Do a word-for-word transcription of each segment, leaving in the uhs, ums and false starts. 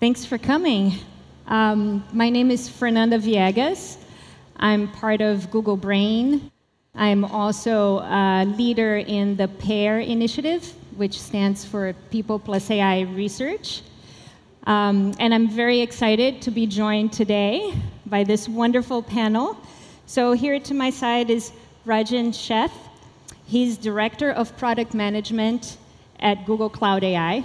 Thanks for coming. Um, my name is Fernanda Viegas. I'm part of Google Brain. I'm also a leader in the PAIR initiative, which stands for People Plus A I Research. Um, and I'm very excited to be joined today by this wonderful panel. So here to my side is Rajen Sheth. He's Director of Product Management at Google Cloud A I.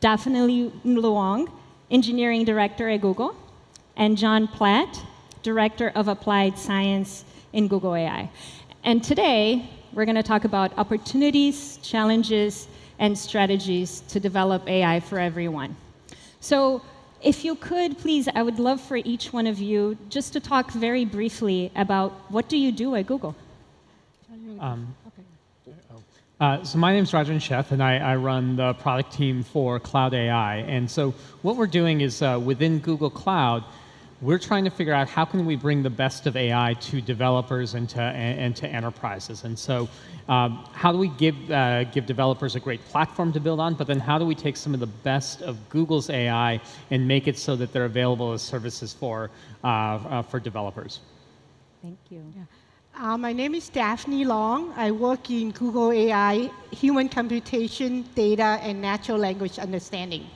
Daphne Luong, Engineering Director at Google, and John Platt, Director of Applied Science in Google A I. And today, we're going to talk about opportunities, challenges, and strategies to develop A I for everyone. So if you could, please, I would love for each one of you just to talk very briefly about what do you do at Google? Um. Uh, so my name is Rajen Sheth, and I, I run the product team for Cloud A I. And so what we're doing is uh, within Google Cloud, we're trying to figure out how can we bring the best of A I to developers and to, and, and to enterprises. And so um, how do we give, uh, give developers a great platform to build on, but then how do we take some of the best of Google's A I and make it so that they're available as services for, uh, uh, for developers? Thank you. Yeah. Uh, my name is Daphne Luong. I work in Google A I, Human Computation, Data, and Natural Language Understanding.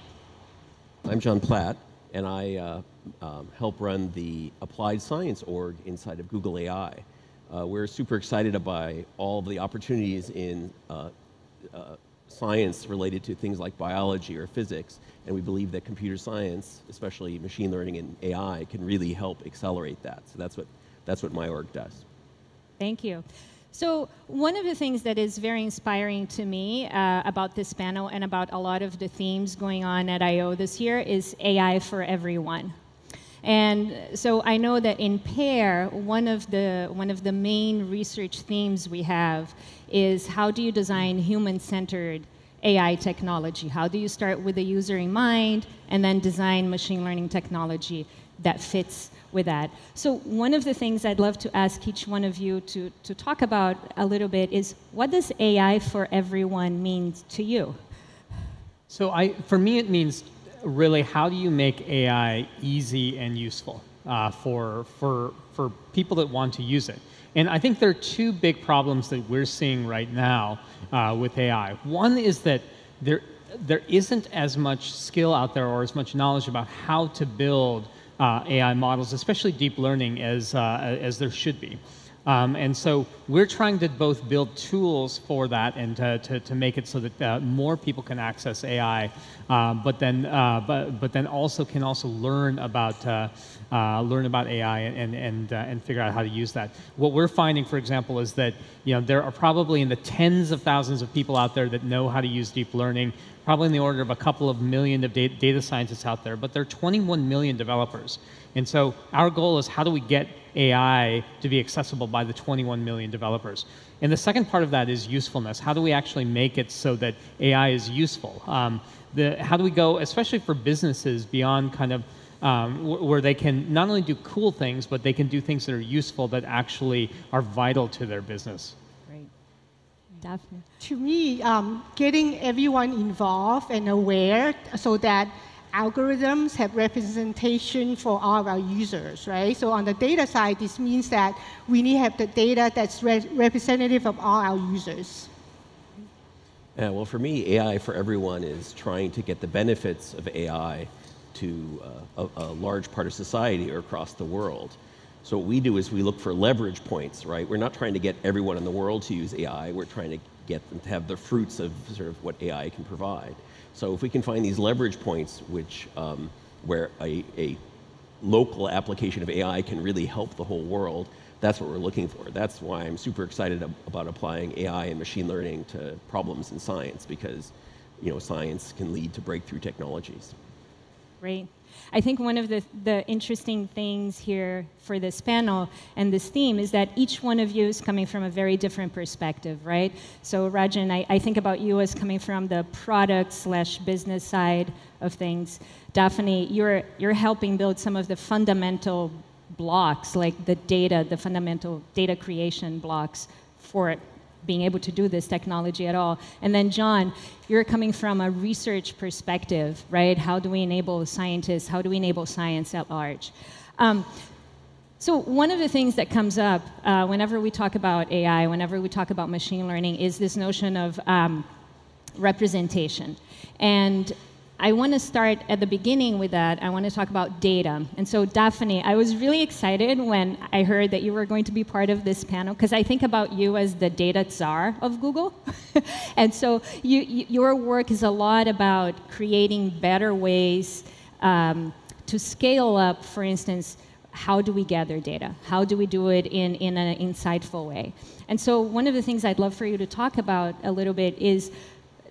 I'm John Platt, and I uh, um, help run the Applied Science org inside of Google A I. Uh, we're super excited by all the opportunities in uh, uh, science related to things like biology or physics, and we believe that computer science, especially machine learning and A I, can really help accelerate that. So that's what, that's what my org does. Thank you. So one of the things that is very inspiring to me uh, about this panel and about a lot of the themes going on at I O this year is A I for everyone. And so I know that in PAIR, one of the, one of the main research themes we have is how do you design human-centered A I technology? How do you start with the user in mind and then design machine learning technology that fits with that? So one of the things I'd love to ask each one of you to, to talk about a little bit is, what does A I for everyone mean to you? So I, for me, it means really how do you make A I easy and useful uh, for, for, for people that want to use it? And I think there are two big problems that we're seeing right now uh, with A I. One is that there, there isn't as much skill out there or as much knowledge about how to build Uh, A I models, especially deep learning, as, uh, as there should be. Um, and so we're trying to both build tools for that and to, to, to make it so that uh, more people can access A I, uh, but, then, uh, but, but then also can also learn about, uh, uh, learn about A I and, and, uh, and figure out how to use that. What we're finding, for example, is that you know, there are probably in the tens of thousands of people out there that know how to use deep learning, probably in the order of a couple of million of data scientists out there, but there are twenty-one million developers. And so our goal is how do we get A I to be accessible by the twenty-one million developers? And the second part of that is usefulness. How do we actually make it so that A I is useful? Um, the, how do we go, especially for businesses, beyond kind of um, where they can not only do cool things, but they can do things that are useful that actually are vital to their business? Daphne. To me, um, getting everyone involved and aware so that algorithms have representation for all of our users, right? So on the data side, this means that we need to have the data that's re representative of all our users. Yeah, well, for me, A I for everyone is trying to get the benefits of A I to uh, a, a large part of society or across the world. So what we do is we look for leverage points, right? We're not trying to get everyone in the world to use A I. We're trying to get them to have the fruits of sort of what A I can provide. So if we can find these leverage points, which um, where a, a local application of A I can really help the whole world, that's what we're looking for. That's why I'm super excited about applying A I and machine learning to problems in science, because you know science can lead to breakthrough technologies. Great. I think one of the, the interesting things here for this panel and this theme is that each one of you is coming from a very different perspective, right? So Rajen, I, I think about you as coming from the product slash business side of things. Daphne, you're, you're helping build some of the fundamental blocks, like the data, the fundamental data creation blocks for being able to do this technology at all. And then John, you're coming from a research perspective, right? How do we enable scientists? How do we enable science at large? Um, so one of the things that comes up uh, whenever we talk about A I, whenever we talk about machine learning, is this notion of um, representation. And I want to start at the beginning with that. I want to talk about data. And so Daphne, I was really excited when I heard that you were going to be part of this panel, because I think about you as the data czar of Google. And so you, you, your work is a lot about creating better ways um, to scale up, for instance, how do we gather data? How do we do it in, in an insightful way? And so one of the things I'd love for you to talk about a little bit is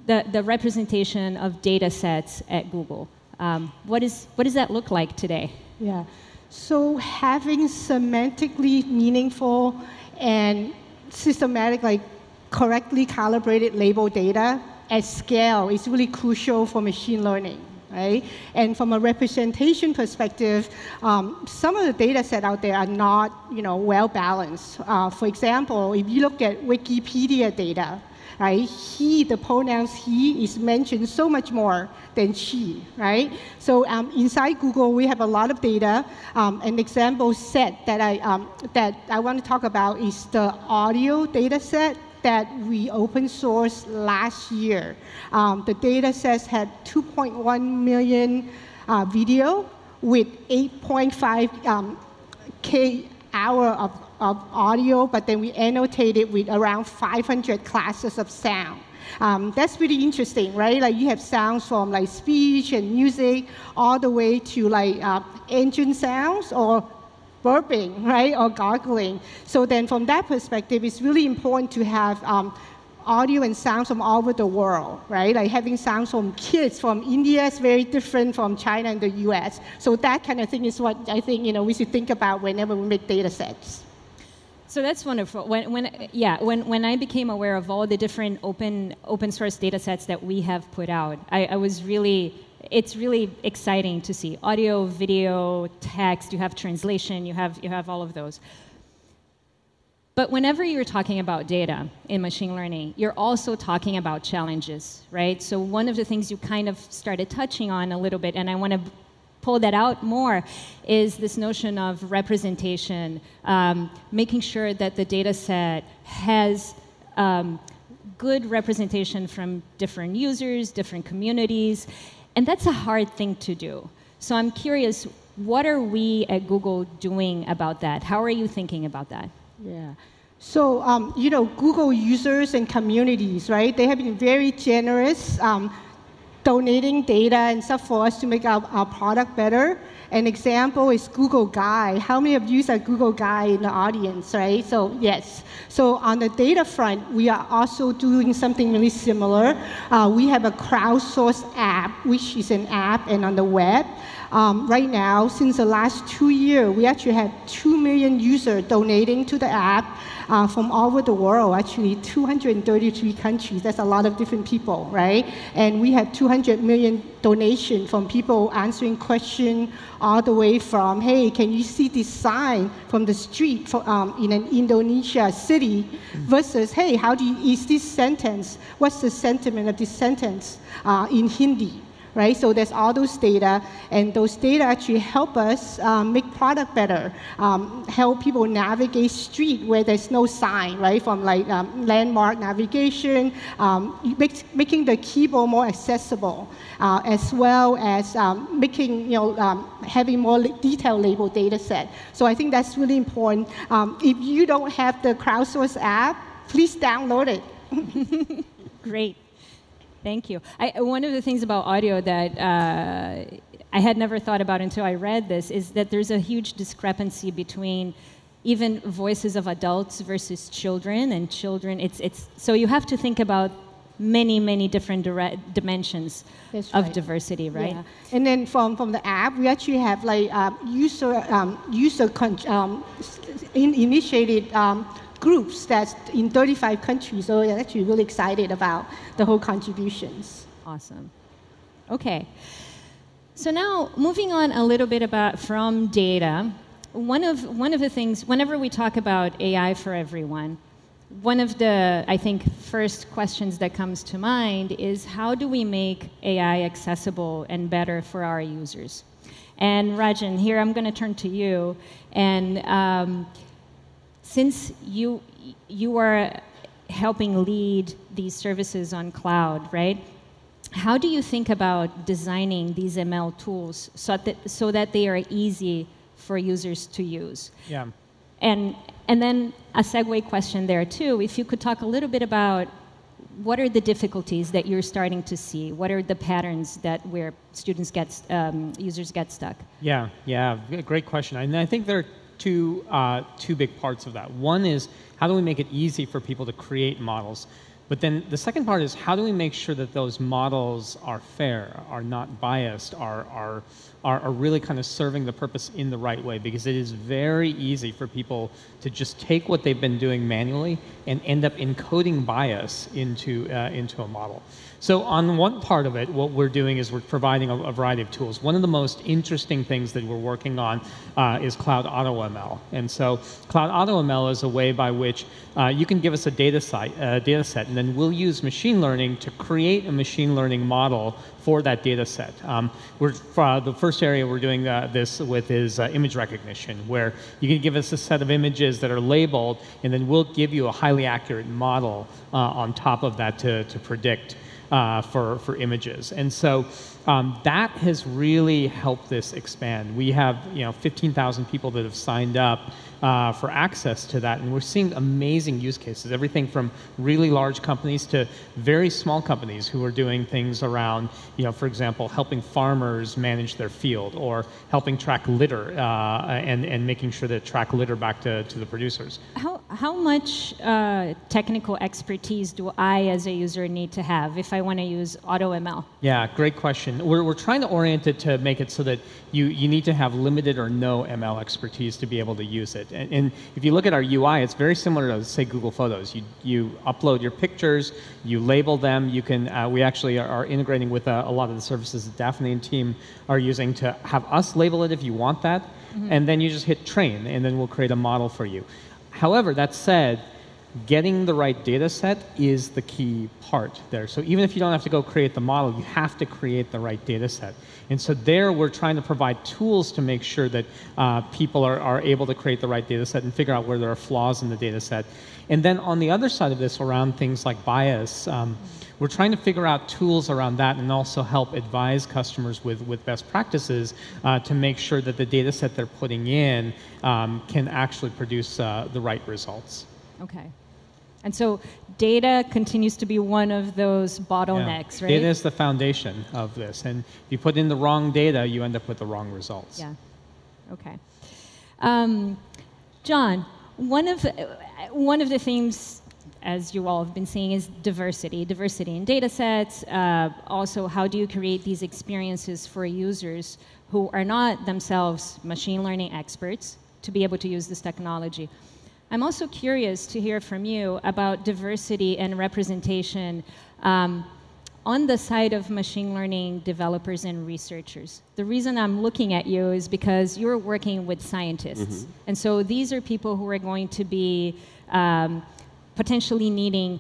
The, the representation of data sets at Google. Um, what, is, what does that look like today? Yeah. So having semantically meaningful and systematic, like correctly calibrated label data at scale is really crucial for machine learning, right? And from a representation perspective, um, some of the data sets out there are not, you know, well balanced. Uh, for example, if you look at Wikipedia data, right? He, the pronouns he, is mentioned so much more than she, right? So um, inside Google, we have a lot of data. Um, an example set that I, um, that I want to talk about is the audio data set that we open sourced last year. Um, the data set had two point one million uh, video with eight point five um, K hour of of audio, but then we annotate it with around five hundred classes of sound. Um, that's pretty interesting, right? Like you have sounds from like speech and music, all the way to like uh, engine sounds or burping, right, or gargling. So then from that perspective, it's really important to have um, audio and sounds from all over the world, right? Like having sounds from kids from India is very different from China and the U S. So that kind of thing is what I think, you know, we should think about whenever we make data sets. So that's wonderful. When, when, yeah, when, when I became aware of all the different open, open source data sets that we have put out, I, I was really, it's really exciting to see. Audio, video, text, you have translation, you have, you have all of those. But whenever you're talking about data in machine learning, you're also talking about challenges, right? So one of the things you kind of started touching on a little bit, and I want to pull that out more, is this notion of representation, um, making sure that the data set has um, good representation from different users, different communities, and that's a hard thing to do. So I'm curious, what are we at Google doing about that? How are you thinking about that? Yeah. So, um, you know, Google users and communities, right? They have been very generous, um, donating data and stuff for us to make our, our product better. An example is Google Guide. How many of you are Google Guide in the audience, right? So yes. So on the data front, we are also doing something really similar. Uh, we have a crowdsourced app, which is an app and on the web. Um, right now, since the last two years, we actually have two million users donating to the app uh, from all over the world, actually two hundred thirty-three countries. That's a lot of different people, right? And we have two hundred million donations from people answering questions all the way from, hey, can you see this sign from the street for, um, in an Indonesia city versus, hey, how do you, is this sentence, what's the sentiment of this sentence uh, in Hindi? Right? So there's all those data, and those data actually help us um, make product better, um, help people navigate street where there's no sign, right? From like um, landmark navigation, um, makes, making the keyboard more accessible, uh, as well as um, making, you know, um, having more detailed label data set. So I think that's really important. Um, if you don't have the crowdsourced app, please download it. Great. Thank you. I, one of the things about audio that uh, I had never thought about until I read this is that there's a huge discrepancy between even voices of adults versus children and children. It's, it's, so you have to think about many, many different dimensions That's of right. diversity, right? Yeah. And then from, from the app, we actually have like um, user, um, user con um, in initiated um, groups that's in thirty-five countries, so we're actually really excited about the whole contributions. Awesome. Okay. So now, moving on a little bit about from data, one of, one of the things, whenever we talk about A I for everyone, one of the, I think, first questions that comes to mind is how do we make A I accessible and better for our users? And Rajen, here I'm going to turn to you. And um, since you, you are helping lead these services on cloud, right? How do you think about designing these M L tools so that, so that they are easy for users to use? Yeah. And, and then a segue question there, too. If you could talk a little bit about what are the difficulties that you're starting to see? What are the patterns that where students get, um, users get stuck? Yeah, yeah, great question. And I think there are two, uh, two big parts of that. One is how do we make it easy for people to create models? But then the second part is how do we make sure that those models are fair, are not biased, are, are, are really kind of serving the purpose in the right way? Because it is very easy for people to just take what they've been doing manually and end up encoding bias into, uh, into a model. So on one part of it, what we're doing is we're providing a, a variety of tools. One of the most interesting things that we're working on uh, is Cloud AutoML. And so Cloud AutoML is a way by which uh, you can give us a data, site, uh, data set, and then we'll use machine learning to create a machine learning model for that data set. Um, we're, uh, the first area we're doing uh, this with is uh, image recognition, where you can give us a set of images that are labeled, and then we'll give you a highly accurate model uh, on top of that to, to predict uh, for, for images. And so um, that has really helped this expand. We have you know, fifteen thousand people that have signed up Uh, for access to that, and we're seeing amazing use cases, everything from really large companies to very small companies who are doing things around, you know, for example, helping farmers manage their field or helping track litter uh, and, and making sure that track litter back to, to the producers. How, how much uh, technical expertise do I as a user need to have if I want to use AutoML? Yeah, great question. We're, we're trying to orient it to make it so that you, you need to have limited or no M L expertise to be able to use it. And, and if you look at our U I, it's very similar to, say, Google Photos. You, you upload your pictures, you label them. You can. Uh, we actually are, are integrating with uh, a lot of the services that Daphne and team are using to have us label it if you want that. Mm-hmm. And then you just hit train, and then we'll create a model for you. However, that said, getting the right data set is the key part there. So even if you don't have to go create the model, you have to create the right data set. And so there, we're trying to provide tools to make sure that uh, people are, are able to create the right data set and figure out where there are flaws in the data set. And then on the other side of this, around things like bias, um, we're trying to figure out tools around that and also help advise customers with, with best practices uh, to make sure that the data set they're putting in um, can actually produce uh, the right results. Okay. And so data continues to be one of those bottlenecks, yeah. right? Data is the foundation of this. And if you put in the wrong data, you end up with the wrong results. Yeah. OK. Um, John, one of, one of the themes, as you all have been seeing, is diversity. Diversity in data sets. Uh, also, how do you create these experiences for users who are not themselves machine learning experts to be able to use this technology? I'm also curious to hear from you about diversity and representation um, on the side of machine learning developers and researchers. The reason I'm looking at you is because you're working with scientists. Mm-hmm. And so these are people who are going to be um, potentially needing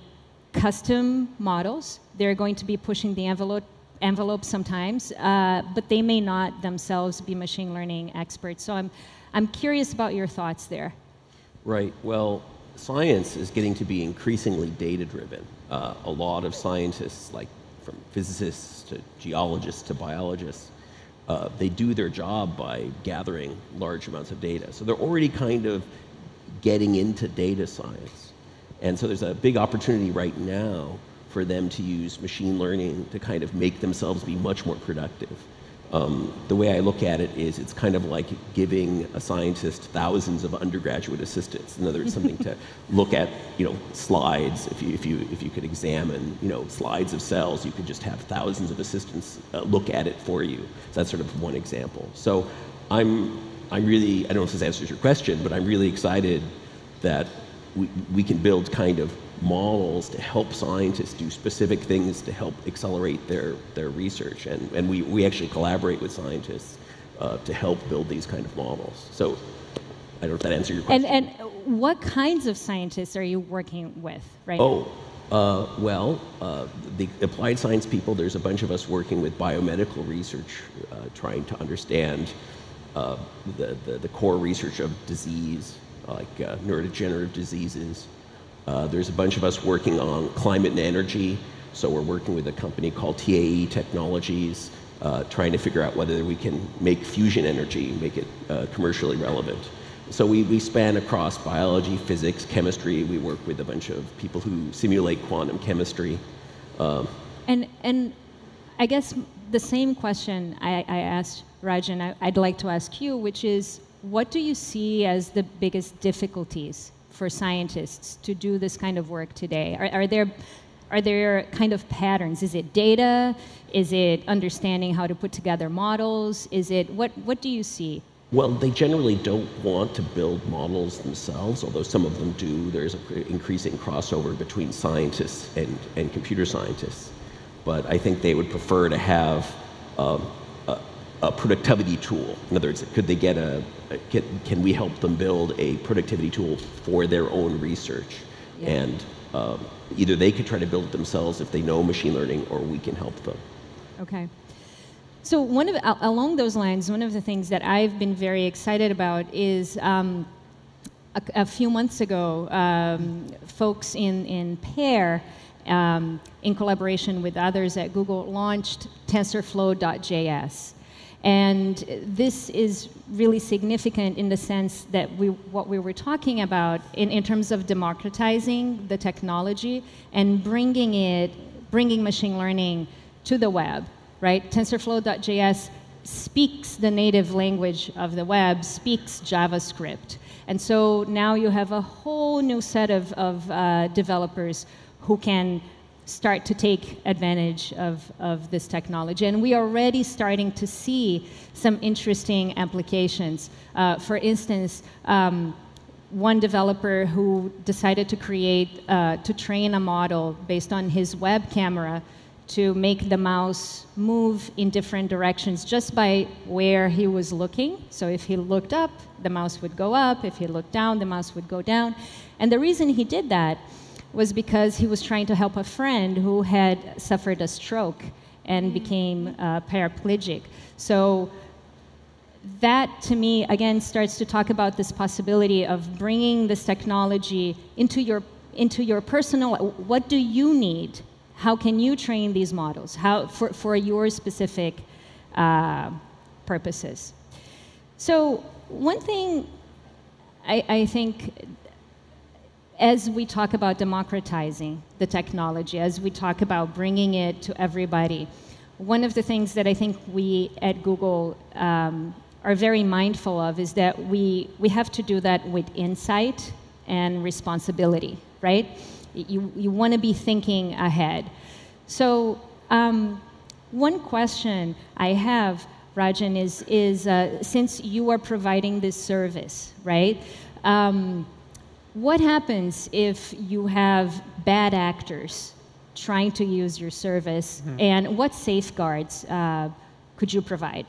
custom models. They're going to be pushing the envelope, envelope sometimes, uh, but they may not themselves be machine learning experts. So I'm, I'm curious about your thoughts there. Right. Well, science is getting to be increasingly data-driven. Uh, a lot of scientists, like from physicists to geologists to biologists, uh, they do their job by gathering large amounts of data. So they're already kind of getting into data science. And so there's a big opportunity right now for them to use machine learning to kind of make themselves be much more productive. Um, the way I look at it is it's kind of like giving a scientist thousands of undergraduate assistants. In other words, something to look at, you know, slides. If you, if you, if you could examine, you know, slides of cells, you could just have thousands of assistants uh, look at it for you. So that's sort of one example. So I'm, I'm really, I don't know if this answers your question, but I'm really excited that we, we can build kind of models to help scientists do specific things to help accelerate their, their research. And, and we, we actually collaborate with scientists uh, to help build these kind of models. So I don't know if that answers your question. And, and what kinds of scientists are you working with right oh. now? Uh, well, uh, the applied science people, there's a bunch of us working with biomedical research, uh, trying to understand uh, the, the, the core research of disease, like uh, neurodegenerative diseases. Uh, there's a bunch of us working on climate and energy. So we're working with a company called T A E Technologies, uh, trying to figure out whether we can make fusion energy, make it uh, commercially relevant. So we, we span across biology, physics, chemistry. We work with a bunch of people who simulate quantum chemistry. Um, and, and I guess the same question I, I asked Rajen, I, I'd like to ask you, which is, what do you see as the biggest difficulties for scientists to do this kind of work today? Are, are, there, are there kind of patterns? Is it data? Is it understanding how to put together models? Is it, what, what do you see? Well, they generally don't want to build models themselves, although some of them do. There's an increasing crossover between scientists and, and computer scientists. But I think they would prefer to have um, a, a productivity tool. In other words, could they get a, a get, can we help them build a productivity tool for their own research? Yeah. And um, either they could try to build it themselves if they know machine learning, or we can help them. Okay. So one of, along those lines, one of the things that I've been very excited about is um, a, a few months ago, um, folks in, in PAIR, um, in collaboration with others at Google, launched TensorFlow dot J S. And this is really significant in the sense that we, what we were talking about in, in terms of democratizing the technology and bringing it, bringing machine learning to the web. Right? TensorFlow dot J S speaks the native language of the web, speaks JavaScript. And so now you have a whole new set of, of uh, developers who can start to take advantage of, of this technology. And we are already starting to see some interesting applications. Uh, for instance, um, one developer who decided to create, uh, to train a model based on his web camera to make the mouse move in different directions just by where he was looking. So if he looked up, the mouse would go up. If he looked down, the mouse would go down. And the reason he did that was because he was trying to help a friend who had suffered a stroke and became uh, paraplegic. So that, to me, again, starts to talk about this possibility of bringing this technology into your, into your personal, what do you need? How can you train these models How, for, for your specific uh, purposes? So one thing I, I think, as we talk about democratizing the technology, as we talk about bringing it to everybody, one of the things that I think we at Google um, are very mindful of is that we, we have to do that with insight and responsibility, right? You, you want to be thinking ahead. So um, one question I have, Rajen, is, is uh, since you are providing this service, right, um, what happens if you have bad actors trying to use your service, mm-hmm. and what safeguards uh, could you provide?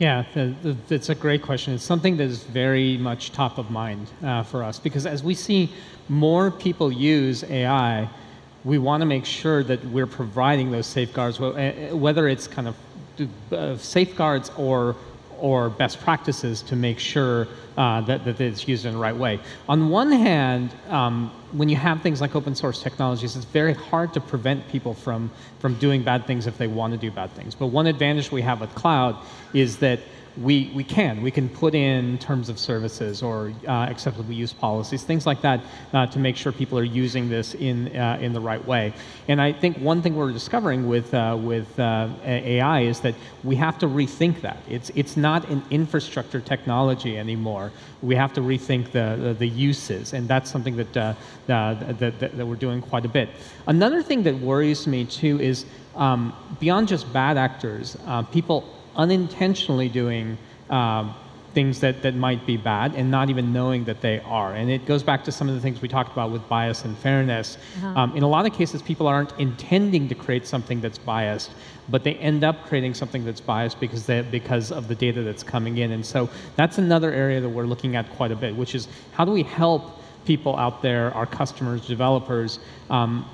Yeah, the, the, that's a great question. It's something that is very much top of mind uh, for us, because as we see more people use A I, we want to make sure that we're providing those safeguards, whether it's kind of uh, safeguards or, or best practices to make sure uh, that, that it's used in the right way. On one hand, um, when you have things like open source technologies, it's very hard to prevent people from, from doing bad things if they want to do bad things. But one advantage we have with cloud is that we, we can. We can put in terms of services or uh, acceptable use policies, things like that, uh, to make sure people are using this in, uh, in the right way. And I think one thing we're discovering with, uh, with uh, A I is that we have to rethink that. It's, it's not an infrastructure technology anymore. We have to rethink the, the, the uses, and that's something that, uh, uh, that, that, that we're doing quite a bit. Another thing that worries me, too, is um, beyond just bad actors, uh, people unintentionally doing um, things that, that might be bad and not even knowing that they are. And it goes back to some of the things we talked about with bias and fairness. Uh-huh. um, in a lot of cases, people aren't intending to create something that's biased, but they end up creating something that's biased because, they, because of the data that's coming in. And so that's another area that we're looking at quite a bit, which is how do we help people out there, our customers, developers, um,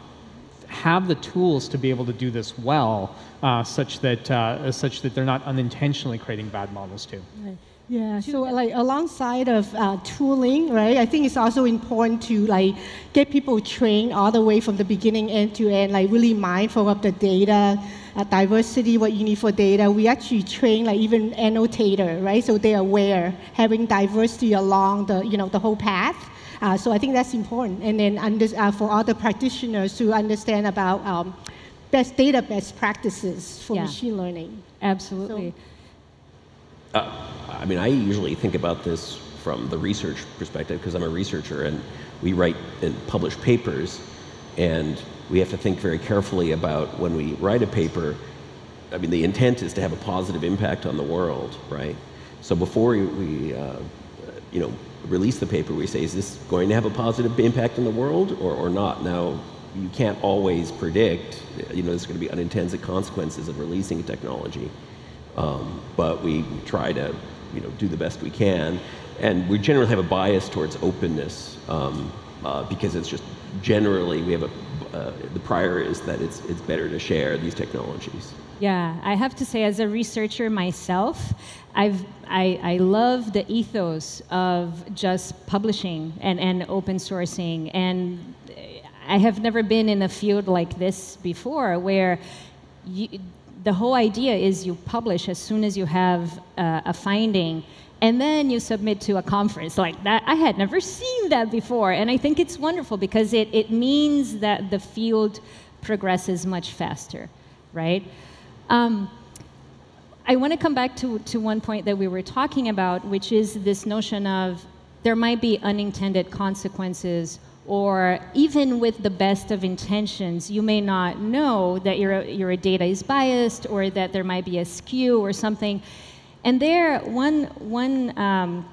have the tools to be able to do this well, uh, such that uh, such that they're not unintentionally creating bad models too. Right. Yeah. So like alongside of uh, tooling, right? I think it's also important to like get people trained all the way from the beginning end to end, like really mindful of the data. Uh, diversity, what you need for data. We actually train like even annotator, right? So they're aware, having diversity along the, you know, the whole path. Uh, so I think that's important. And then under, uh, for other practitioners to understand about um, best data best practices for yeah. machine learning. Absolutely. So, uh, I mean, I usually think about this from the research perspective because I'm a researcher and we write and publish papers, and we have to think very carefully about when we write a paper. I mean, the intent is to have a positive impact on the world, right? So before we, uh, you know, release the paper, we say, is this going to have a positive impact on the world or, or not? Now, you can't always predict, you know, there's going to be unintended consequences of releasing a technology. Um, but we try to, you know, do the best we can. And we generally have a bias towards openness um, uh, because it's just generally we have a Uh, the prior is that it's, it's better to share these technologies. Yeah, I have to say, as a researcher myself, I've, I, I love the ethos of just publishing and, and open sourcing. And I have never been in a field like this before, where you, the whole idea is you publish as soon as you have uh, a finding, and then you submit to a conference like that. I had never seen that before, and I think it's wonderful because it, it means that the field progresses much faster, right? Um, I want to come back to, to one point that we were talking about, which is this notion of there might be unintended consequences, or even with the best of intentions, you may not know that your, your data is biased or that there might be a skew or something. And there, one, one, um,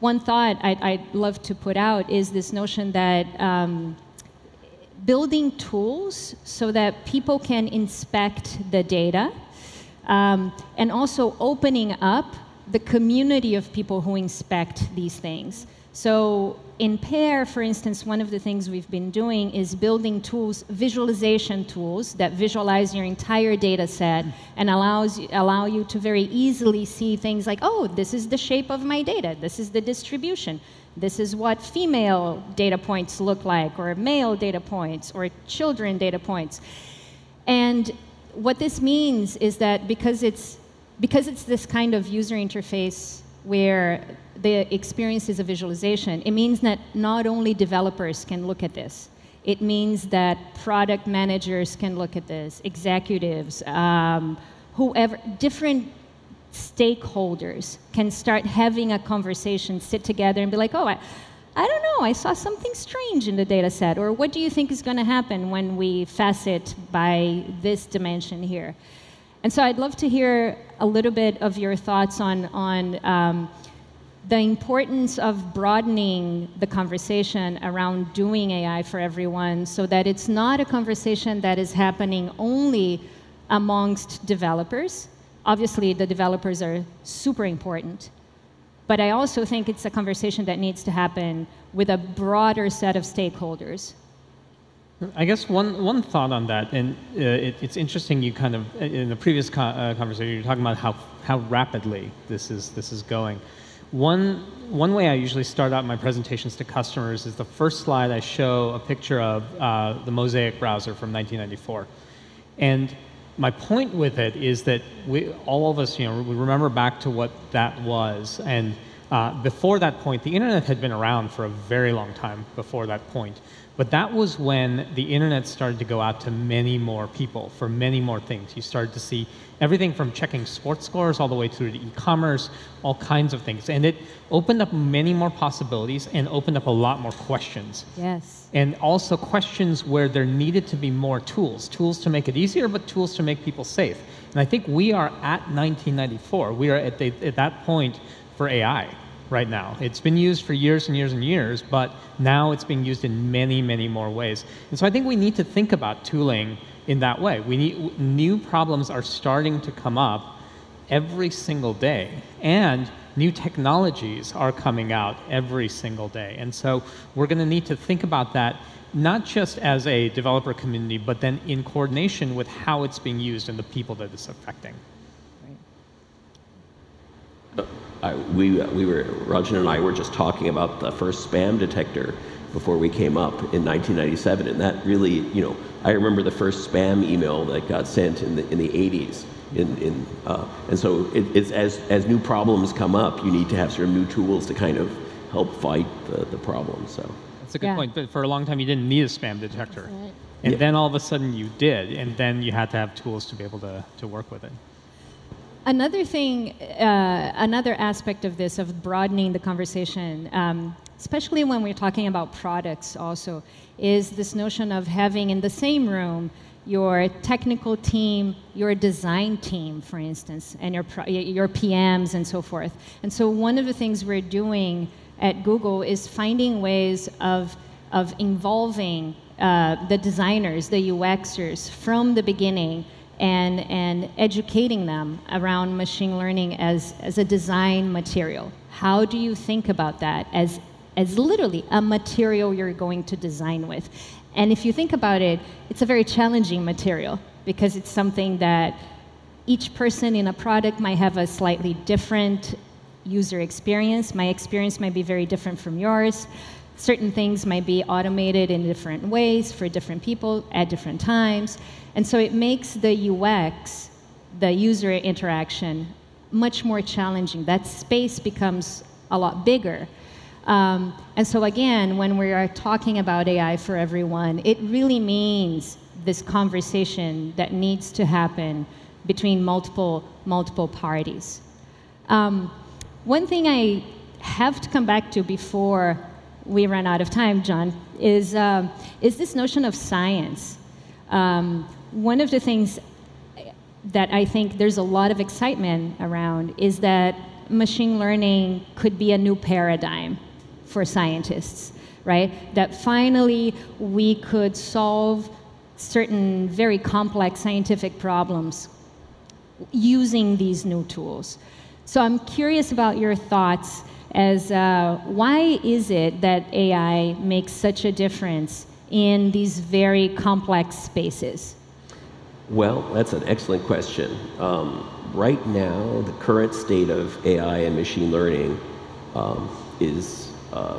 one thought I'd, I'd love to put out is this notion that um, building tools so that people can inspect the data, um, and also opening up the community of people who inspect these things. So in PAIR, for instance, one of the things we've been doing is building tools, visualization tools that visualize your entire data set and allows, allow you to very easily see things like, oh, this is the shape of my data, this is the distribution, this is what female data points look like, or male data points, or children data points. And what this means is that because it's, because it's this kind of user interface where the experience is a visualization, it means that not only developers can look at this. It means that product managers can look at this, executives, um, whoever, different stakeholders can start having a conversation, sit together and be like, oh, I, I don't know, I saw something strange in the data set, or what do you think is going to happen when we facet by this dimension here? And so I'd love to hear a little bit of your thoughts on, on um, the importance of broadening the conversation around doing A I for everyone so that it's not a conversation that is happening only amongst developers. Obviously, the developers are super important. But I also think it's a conversation that needs to happen with a broader set of stakeholders. I guess one, one thought on that, and uh, it, it's interesting, you kind of, in the previous co uh, conversation, you were talking about how, how rapidly this is, this is going. One, one way I usually start out my presentations to customers is the first slide I show a picture of uh, the Mosaic browser from nineteen ninety-four. And my point with it is that we, all of us, you know, we remember back to what that was. And uh, before that point, the internet had been around for a very long time before that point. But that was when the internet started to go out to many more people for many more things. You started to see everything from checking sports scores all the way through to e-commerce, all kinds of things. And it opened up many more possibilities and opened up a lot more questions. Yes. And also questions where there needed to be more tools, tools to make it easier, but tools to make people safe. And I think we are at nineteen ninety-four. We are at, the, at that point for A I. Right now. It's been used for years and years and years, but now it's being used in many, many more ways. And so I think we need to think about tooling in that way. We need, new problems are starting to come up every single day, and new technologies are coming out every single day. And so we're going to need to think about that, not just as a developer community, but then in coordination with how it's being used and the people that it's affecting. I, we, we were, Rajan and I were just talking about the first spam detector before we came up in nineteen ninety-seven, and that really, you know, I remember the first spam email that got sent in the, in the eighties. In, in, uh, and so it, it's as, as new problems come up, you need to have sort of new tools to kind of help fight the, the problem. So. That's a good yeah. point, but for a long time you didn't need a spam detector. Right. And yeah. then all of a sudden you did, and then you had to have tools to be able to, to work with it. Another thing, uh, another aspect of this, of broadening the conversation, um, especially when we're talking about products also, is this notion of having in the same room your technical team, your design team, for instance, and your, your P Ms and so forth. And so one of the things we're doing at Google is finding ways of, of involving uh, the designers, the U Xers, from the beginning, and, and educating them around machine learning as, as a design material. How do you think about that as, as literally a material you're going to design with? And if you think about it, it's a very challenging material because it's something that each person in a product might have a slightly different user experience. My experience might be very different from yours. Certain things might be automated in different ways for different people at different times. And so it makes the U X, the user interaction, much more challenging. That space becomes a lot bigger. Um, and so again, when we are talking about A I for everyone, it really means this conversation that needs to happen between multiple, multiple parties. Um, one thing I have to come back to before we run out of time, John, is, uh, is this notion of science. Um, one of the things that I think there's a lot of excitement around is that machine learning could be a new paradigm for scientists, right? That finally we could solve certain very complex scientific problems using these new tools. So I'm curious about your thoughts as uh, why is it that A I makes such a difference in these very complex spaces? Well, that's an excellent question. Um, right now, the current state of A I and machine learning um, is uh,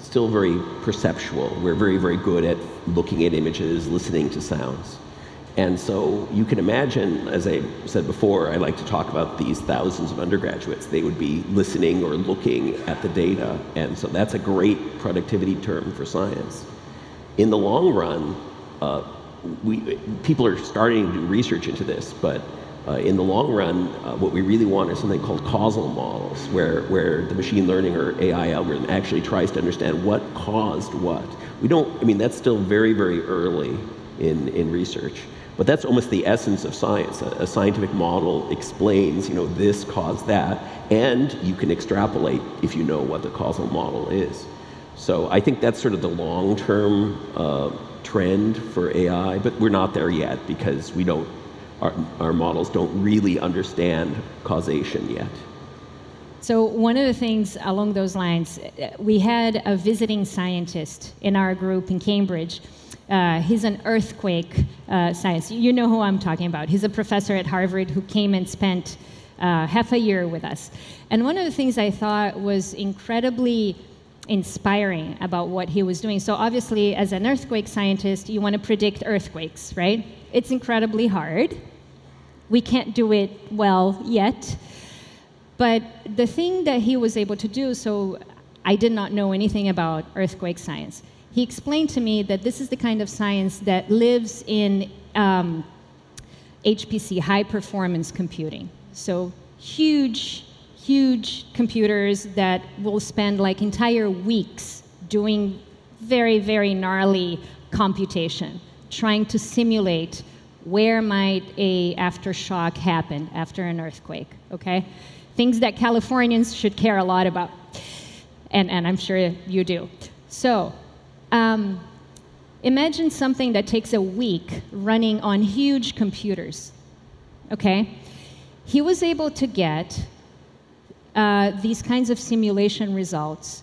still very perceptual. We're very, very good at looking at images, listening to sounds. And so you can imagine, as I said before, I like to talk about these thousands of undergraduates. They would be listening or looking at the data. And so that's a great productivity term for science. In the long run, uh, we, people are starting to do research into this, but uh, in the long run, uh, what we really want is something called causal models, where, where the machine learning or A I algorithm actually tries to understand what caused what. We don't, I mean, that's still very, very early in, in research. But that's almost the essence of science. A, a scientific model explains, you know, this caused that, and you can extrapolate if you know what the causal model is. So I think that's sort of the long-term uh, trend for A I, but we're not there yet because we don't, our, our models don't really understand causation yet. So one of the things along those lines, we had a visiting scientist in our group in Cambridge. Uh, he's an earthquake uh, science. You know who I'm talking about. He's a professor at Harvard who came and spent uh, half a year with us. And one of the things I thought was incredibly inspiring about what he was doing. So obviously, as an earthquake scientist, you want to predict earthquakes, right? It's incredibly hard. We can't do it well yet. But the thing that he was able to do, so I did not know anything about earthquake science. He explained to me that this is the kind of science that lives in um, H P C, high-performance computing. So huge, huge computers that will spend like entire weeks doing very, very gnarly computation, trying to simulate where might a aftershock happen after an earthquake, okay? Things that Californians should care a lot about, and, and I'm sure you do. So. Um, imagine something that takes a week running on huge computers, okay? He was able to get uh, these kinds of simulation results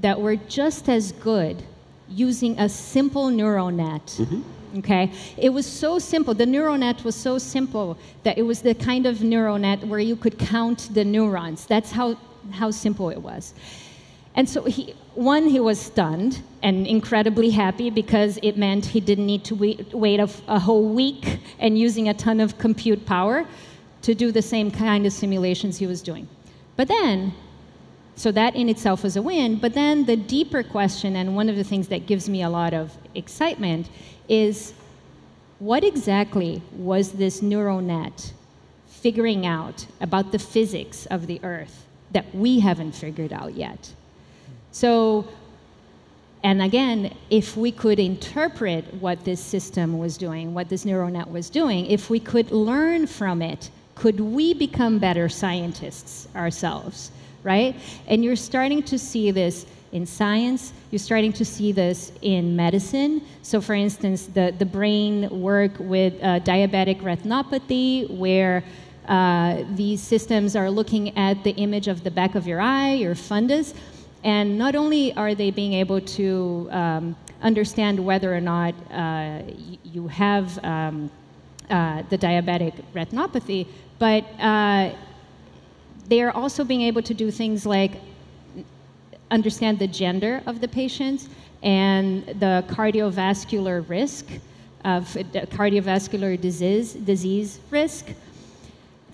that were just as good using a simple neural net. Mm-hmm. Okay, it was so simple. The neural net was so simple that it was the kind of neural net where you could count the neurons. That's how how simple it was. And so he, one, he was stunned and incredibly happy because it meant he didn't need to wait, wait a, a whole week and using a ton of compute power to do the same kind of simulations he was doing. But then, so that in itself was a win, but then the deeper question, and one of the things that gives me a lot of excitement, is what exactly was this neural net figuring out about the physics of the Earth that we haven't figured out yet? So, and again, if we could interpret what this system was doing, what this neural net was doing, if we could learn from it, could we become better scientists ourselves, right? And you're starting to see this in science, you're starting to see this in medicine. So for instance, the, the brain work with uh, diabetic retinopathy, where uh, these systems are looking at the image of the back of your eye, your fundus. And not only are they being able to um, understand whether or not uh, you have um, uh, the diabetic retinopathy, but uh, they are also being able to do things like understand the gender of the patients and the cardiovascular risk of the cardiovascular disease, disease risk.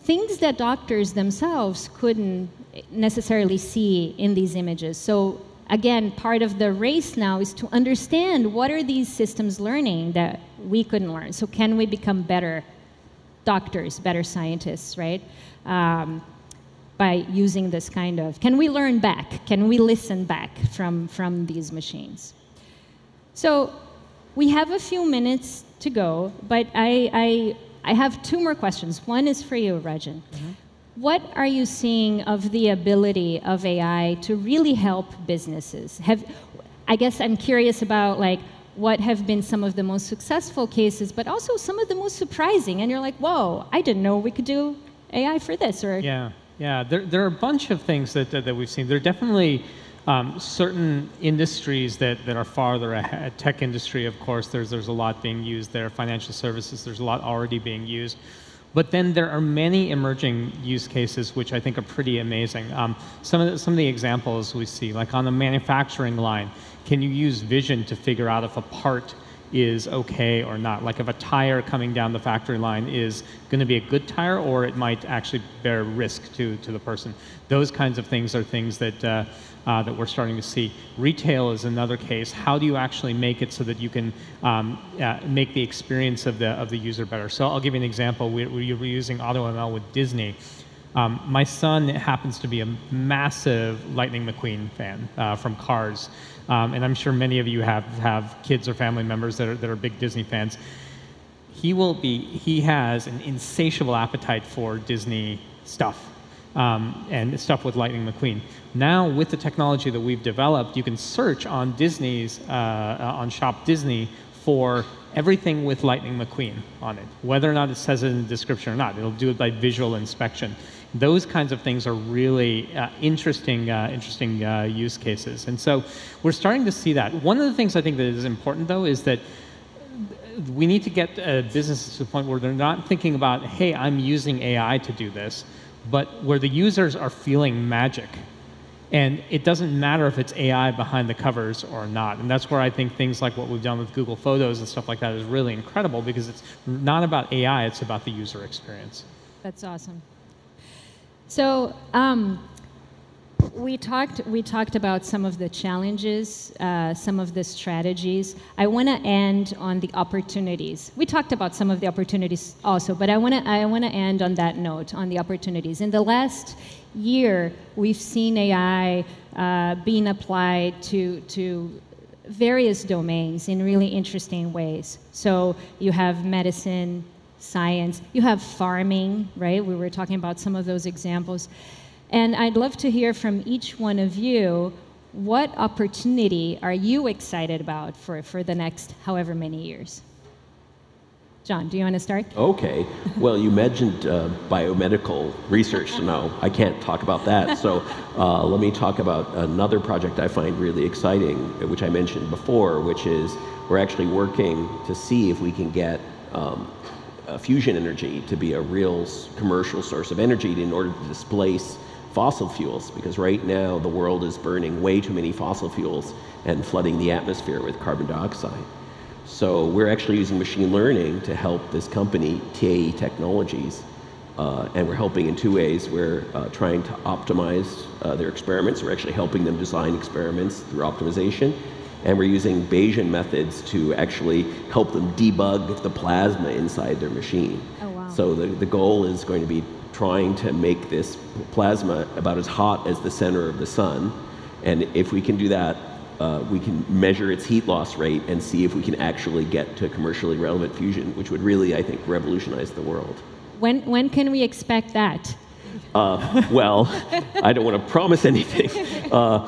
Things that doctors themselves couldn't necessarily see in these images. So again, part of the race now is to understand what are these systems learning that we couldn't learn. So can we become better doctors, better scientists, right? Um, by using this kind of, can we learn back? Can we listen back from, from these machines? So we have a few minutes to go, but I, I I have two more questions. One is for you, Rajen. Mm-hmm. What are you seeing of the ability of A I to really help businesses? Have, I guess I'm curious about like what have been some of the most successful cases, but also some of the most surprising. And you're like, whoa, I didn't know we could do A I for this. Or yeah, yeah. There, there are a bunch of things that, that, that we've seen. There are definitely um, certain industries that, that are farther ahead. Tech industry, of course, there's, there's a lot being used there. Financial services, there's a lot already being used. But then there are many emerging use cases which I think are pretty amazing. Um, some, of the, some of the examples we see, like on the manufacturing line, can you use vision to figure out if a part is okay or not? Like if a tire coming down the factory line is going to be a good tire or it might actually bear risk to, to the person. Those kinds of things are things that, uh, uh, that we're starting to see. Retail is another case. How do you actually make it so that you can um, uh, make the experience of the, of the user better? So I'll give you an example. We, we were using AutoML with Disney. Um, my son happens to be a massive Lightning McQueen fan uh, from Cars. Um, and I'm sure many of you have, have kids or family members that are, that are big Disney fans. He will be, he has an insatiable appetite for Disney stuff, um, and stuff with Lightning McQueen. Now, with the technology that we've developed, you can search on Disney's, uh, on Shop Disney for everything with Lightning McQueen on it, whether or not it says it in the description or not. It'll do it by visual inspection. Those kinds of things are really uh, interesting, uh, interesting uh, use cases. And so we're starting to see that. One of the things I think that is important, though, is that we need to get uh, businesses to the point where they're not thinking about, hey, I'm using A I to do this, but where the users are feeling magic. And it doesn't matter if it's A I behind the covers or not. And that's where I think things like what we've done with Google Photos and stuff like that is really incredible, because it's not about A I, it's about the user experience. That's awesome. So um, we talked we talked about some of the challenges, uh, some of the strategies. I want to end on the opportunities. We talked about some of the opportunities also, but I want to I want to end on that note on the opportunities. In the last year, we've seen A I uh, being applied to to. various domains in really interesting ways. So you have medicine, science, you have farming, right? We were talking about some of those examples. And I'd love to hear from each one of you, what opportunity are you excited about for, for the next however many years? John, do you want to start? Okay. Well, you mentioned uh, biomedical research. No, I can't talk about that. So uh, let me talk about another project I find really exciting, which I mentioned before, which is we're actually working to see if we can get um, fusion energy to be a real commercial source of energy in order to displace fossil fuels, because right now the world is burning way too many fossil fuels and flooding the atmosphere with carbon dioxide. So we're actually using machine learning to help this company, T A E Technologies, uh, and we're helping in two ways. We're uh, trying to optimize uh, their experiments. We're actually helping them design experiments through optimization. And we're using Bayesian methods to actually help them debug the plasma inside their machine. Oh, wow. So the, the goal is going to be trying to make this plasma about as hot as the center of the sun. And if we can do that, Uh, we can measure its heat loss rate and see if we can actually get to commercially relevant fusion, which would really, I think, revolutionize the world. When, when can we expect that? Uh, well, I don't want to promise anything. Uh,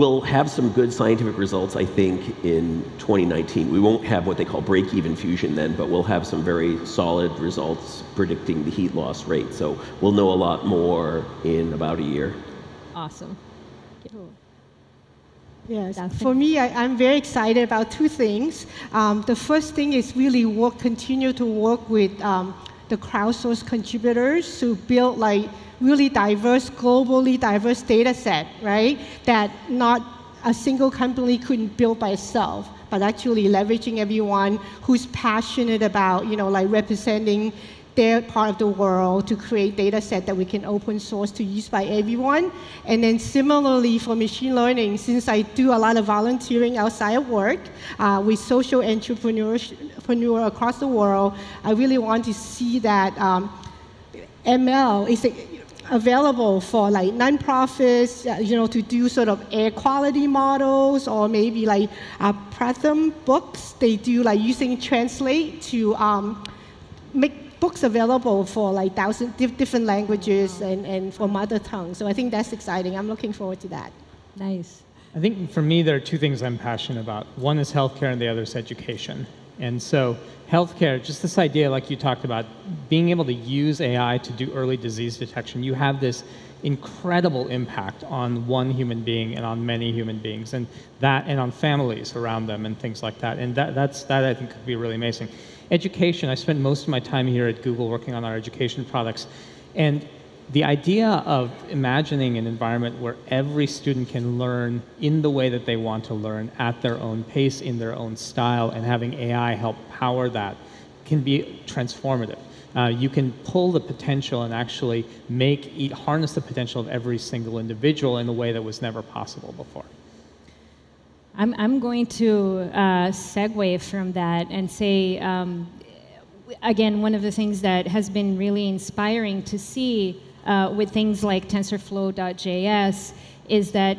we'll have some good scientific results, I think, in twenty nineteen. We won't have what they call break-even fusion then, but we'll have some very solid results predicting the heat loss rate. So we'll know a lot more in about a year. Awesome. Cool. Yes, for me, I, I'm very excited about two things. Um, the first thing is really work, continue to work with um, the crowdsource contributors to build like really diverse, globally diverse data set, right? That not a single company couldn't build by itself, but actually leveraging everyone who's passionate about, you know, like representing their part of the world to create data set that we can open source to use by everyone. And then similarly for machine learning, since I do a lot of volunteering outside of work uh, with social entrepreneurs across the world, I really want to see that um, M L is a, available for like nonprofits, uh, you know, to do sort of air quality models, or maybe like uh, Pratham books. They do like using translate to um, make books available for like thousand diff different languages and, and for mother tongue. So I think that's exciting. I'm looking forward to that. Nice. I think for me, there are two things I'm passionate about. One is healthcare and the other is education. And so healthcare, just this idea like you talked about, being able to use A I to do early disease detection, you have this incredible impact on one human being and on many human beings, and that and on families around them and things like that. And that, that's, that I think could be really amazing. Education, I spent most of my time here at Google working on our education products, and the idea of imagining an environment where every student can learn in the way that they want to learn, at their own pace, in their own style, and having A I help power that can be transformative. Uh, you can pull the potential and actually make, eat, harness the potential of every single individual in a way that was never possible before. I'm, I'm going to uh, segue from that and say, um, again, one of the things that has been really inspiring to see uh, with things like TensorFlow dot J S is that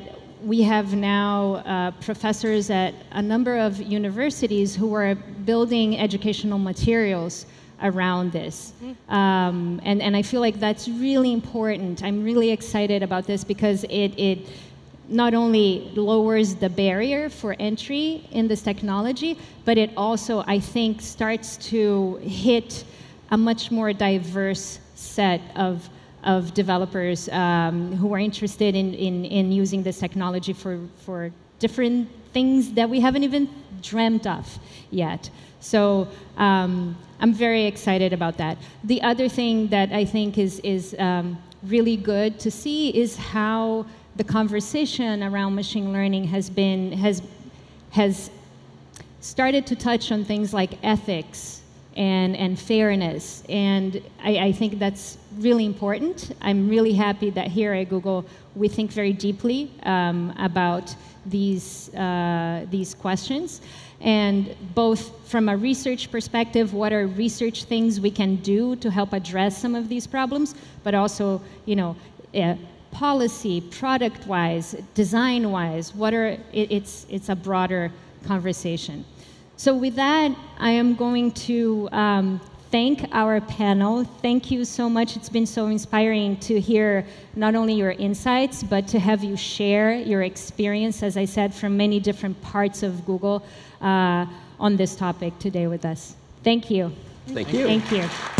we have now uh, professors at a number of universities who are building educational materials around this. Um, and, and I feel like that's really important. I'm really excited about this because it, it not only lowers the barrier for entry in this technology, but it also, I think, starts to hit a much more diverse set of, of developers um, who are interested in, in, in using this technology for, for different things that we haven't even dreamt of yet. So um, I'm very excited about that. The other thing that I think is, is um, really good to see is how the conversation around machine learning has been has has started to touch on things like ethics and and fairness, and I, I think that's really important. I'm really happy that here at Google we think very deeply um, about these uh, these questions, and both from a research perspective, what are research things we can do to help address some of these problems, but also, you know. Uh, Policy, product-wise, design-wise, what are it, it's it's a broader conversation. So with that, I am going to um, thank our panel. Thank you so much. It's been so inspiring to hear not only your insights, but to have you share your experience, as I said, from many different parts of Google uh, on this topic today with us. Thank you. Thank you. Thank you.